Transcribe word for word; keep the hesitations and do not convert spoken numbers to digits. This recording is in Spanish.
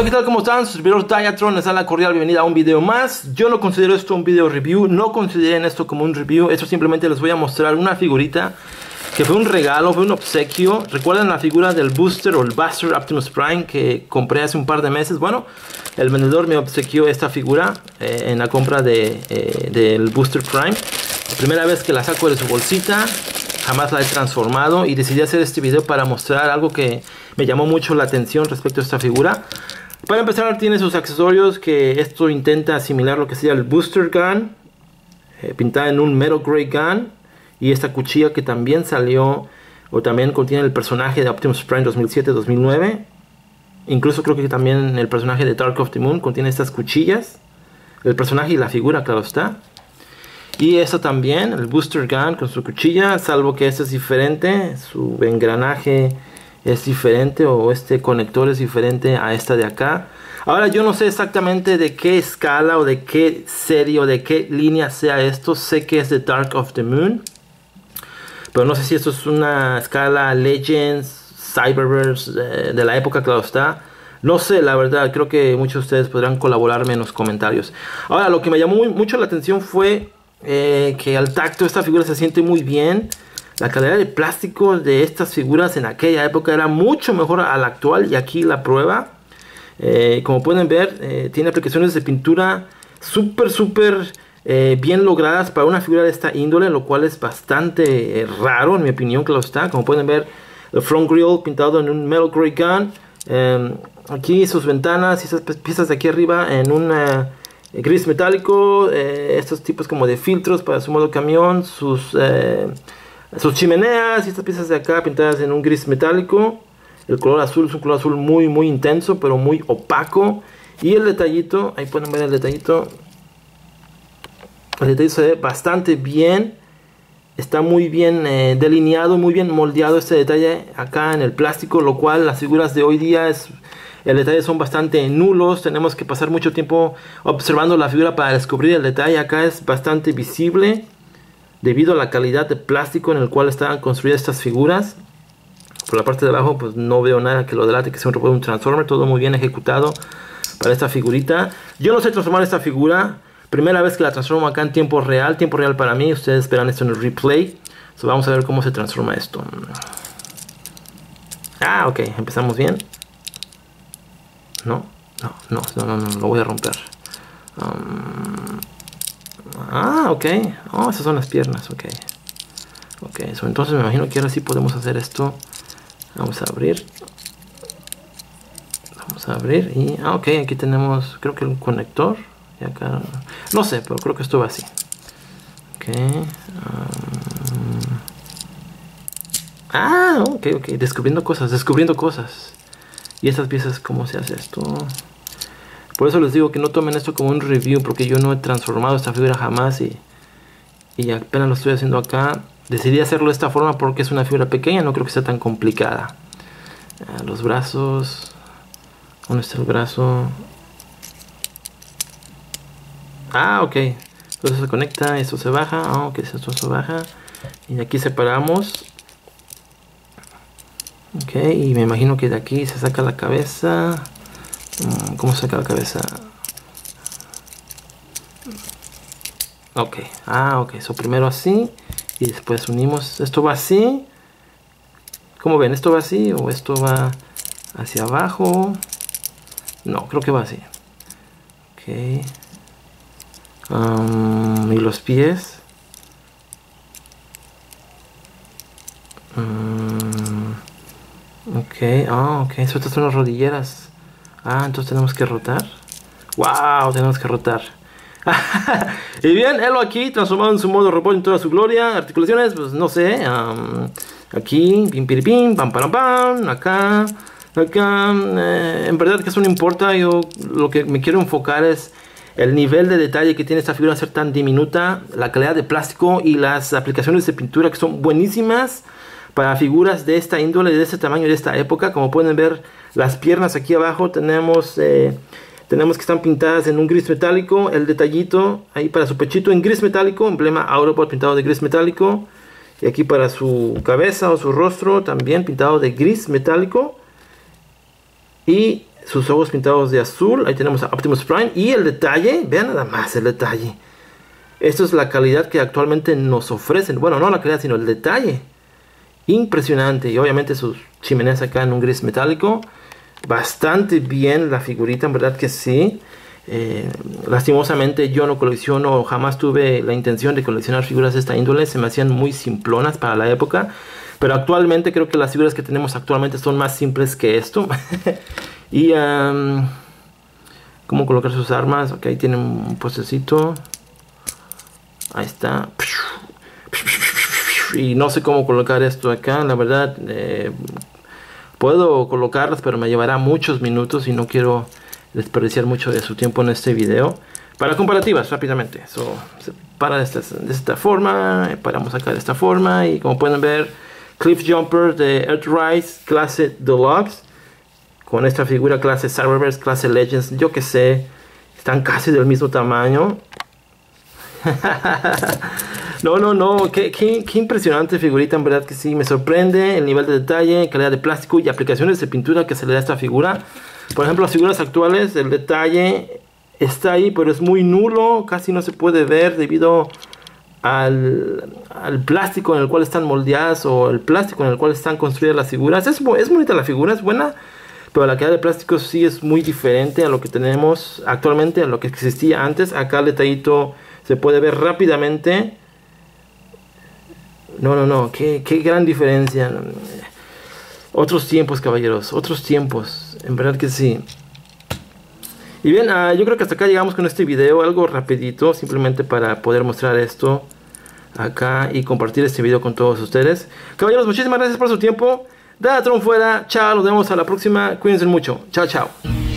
Hola, ¿qué tal? ¿Cómo están? Sus servidores Diatron, les da la cordial bienvenida a un video más. Yo no considero esto un video review, no consideren esto como un review. Esto simplemente les voy a mostrar una figurita que fue un regalo, fue un obsequio. ¿Recuerdan la figura del Booster o el Buster Optimus Prime que compré hace un par de meses? Bueno, el vendedor me obsequió esta figura eh, en la compra de, eh, del Booster Prime. La primera vez que la saco de su bolsita, jamás la he transformado y decidí hacer este video para mostrar algo que me llamó mucho la atención respecto a esta figura. Para empezar, tiene sus accesorios, que esto intenta asimilar lo que sería el Booster Gun, eh, pintada en un Metal Grey Gun, y esta cuchilla que también salió, o también contiene el personaje de Optimus Prime dos mil siete dos mil nueve. Incluso creo que también el personaje de Dark of the Moon contiene estas cuchillas, el personaje y la figura, claro está. Y esta también, el Booster Gun con su cuchilla, salvo que este es diferente, su engranaje es diferente, o este conector es diferente a esta de acá. Ahora, yo no sé exactamente de qué escala o de qué serie o de qué línea sea esto. Sé que es de Dark of the Moon, pero no sé si esto es una escala Legends, Cyberverse, de, de la época, claro está. No sé, la verdad, creo que muchos de ustedes podrán colaborarme en los comentarios. Ahora, lo que me llamó muy, mucho la atención fue Eh, que al tacto esta figura se siente muy bien. La calidad de plástico de estas figuras en aquella época era mucho mejor a la actual, y aquí la prueba. Eh, como pueden ver, eh, tiene aplicaciones de pintura súper súper eh, bien logradas para una figura de esta índole, lo cual es bastante eh, raro en mi opinión, claro está. Como pueden ver, el front grill pintado en un Metal Grey Gun, eh, aquí sus ventanas y esas piezas de aquí arriba en una gris metálico, eh, estos tipos como de filtros para su modo camión, sus, eh, sus chimeneas y estas piezas de acá pintadas en un gris metálico. El color azul es un color azul muy muy intenso, pero muy opaco. Y el detallito, ahí pueden ver el detallito, el detallito se ve bastante bien, está muy bien eh, delineado, muy bien moldeado este detalle acá en el plástico, lo cual las figuras de hoy día es... el detalle son bastante nulos, tenemos que pasar mucho tiempo observando la figura para descubrir el detalle. Acá es bastante visible debido a la calidad de plástico en el cual están construidas estas figuras. Por la parte de abajo pues no veo nada que lo delate que sea un, un Transformer, todo muy bien ejecutado para esta figurita. Yo no sé transformar esta figura, primera vez que la transformo acá en tiempo real, tiempo real para mí, ustedes verán esto en el replay. So, vamos a ver cómo se transforma esto. Ah, ok, empezamos bien. No, no, no, no, no, lo voy a romper. Um, ah, ok. Oh, esas son las piernas, ok. Ok, so, entonces me imagino que ahora sí podemos hacer esto. Vamos a abrir. Vamos a abrir y... ah, ok, aquí tenemos, creo que un conector. Y acá... no sé, pero creo que esto va así. Ok. Um, ah, ok, ok. Descubriendo cosas, descubriendo cosas. Y estas piezas, ¿cómo se hace esto? Por eso les digo que no tomen esto como un review, porque yo no he transformado esta figura jamás y, y apenas lo estoy haciendo acá. Decidí hacerlo de esta forma porque es una figura pequeña, no creo que sea tan complicada. Los brazos... ¿dónde está el brazo? Ah, ok. Entonces se conecta, esto se baja, ah, ok, esto se baja. Y aquí separamos. Ok, y me imagino que de aquí se saca la cabeza. ¿Cómo se saca la cabeza? Ok, ah, ok, eso primero así y después unimos. Esto va así. ¿Cómo ven? ¿Esto va así o esto va hacia abajo? No, creo que va así. Ok. Um, ¿y los pies? Ok, ah, oh, ok, so, estas son las rodilleras. Ah, entonces tenemos que rotar. Wow, tenemos que rotar. Y bien, él aquí, transformado en su modo robot en toda su gloria. Articulaciones, pues no sé. Um, aquí, pim, pim, pim, pam, pam, pam. Acá, acá. Eh, en verdad que eso no importa. Yo lo que me quiero enfocar es el nivel de detalle que tiene esta figura al ser tan diminuta, la calidad de plástico y las aplicaciones de pintura que son buenísimas para figuras de esta índole, de este tamaño, de esta época. Como pueden ver, las piernas aquí abajo tenemos, eh, tenemos que están pintadas en un gris metálico. El detallito ahí para su pechito en gris metálico, emblema Autobot pintado de gris metálico. Y aquí para su cabeza o su rostro también pintado de gris metálico. Y sus ojos pintados de azul. Ahí tenemos a Optimus Prime. Y el detalle, vean nada más el detalle. Esto es la calidad que actualmente nos ofrecen. Bueno, no la calidad, sino el detalle. Impresionante. Y obviamente sus chimeneas acá en un gris metálico. Bastante bien la figurita, en verdad que sí. Eh, lastimosamente yo no colecciono, jamás tuve la intención de coleccionar figuras de esta índole. Se me hacían muy simplonas para la época. Pero actualmente creo que las figuras que tenemos actualmente son más simples que esto. Y um, cómo colocar sus armas. Ok, tienen un postecito. Ahí está. Y no sé cómo colocar esto acá, la verdad. eh, Puedo colocarlas, pero me llevará muchos minutos y no quiero desperdiciar mucho de su tiempo en este video. Para comparativas, rápidamente. So, se para de esta, de esta forma, paramos acá de esta forma. Y como pueden ver, Cliffjumper de Earthrise, clase Deluxe. Con esta figura clase Cyberverse, clase Legends, yo que sé. Están casi del mismo tamaño. No, no, no, qué, qué, qué impresionante figurita, en verdad que sí, me sorprende el nivel de detalle, calidad de plástico y aplicaciones de pintura que se le da a esta figura. Por ejemplo, las figuras actuales, el detalle está ahí, pero es muy nulo, casi no se puede ver debido al, al plástico en el cual están moldeadas o el plástico en el cual están construidas las figuras. Es, es bonita la figura, es buena, pero la calidad de plástico sí es muy diferente a lo que tenemos actualmente, a lo que existía antes. Acá el detallito se puede ver rápidamente. No, no, no, qué, qué gran diferencia. Otros tiempos, caballeros, otros tiempos, en verdad que sí. Y bien, uh, yo creo que hasta acá llegamos con este video, algo rapidito, simplemente para poder mostrar esto acá y compartir este video con todos ustedes. Caballeros, muchísimas gracias por su tiempo. Datron fuera, chao, nos vemos a la próxima, cuídense mucho, chao, chao.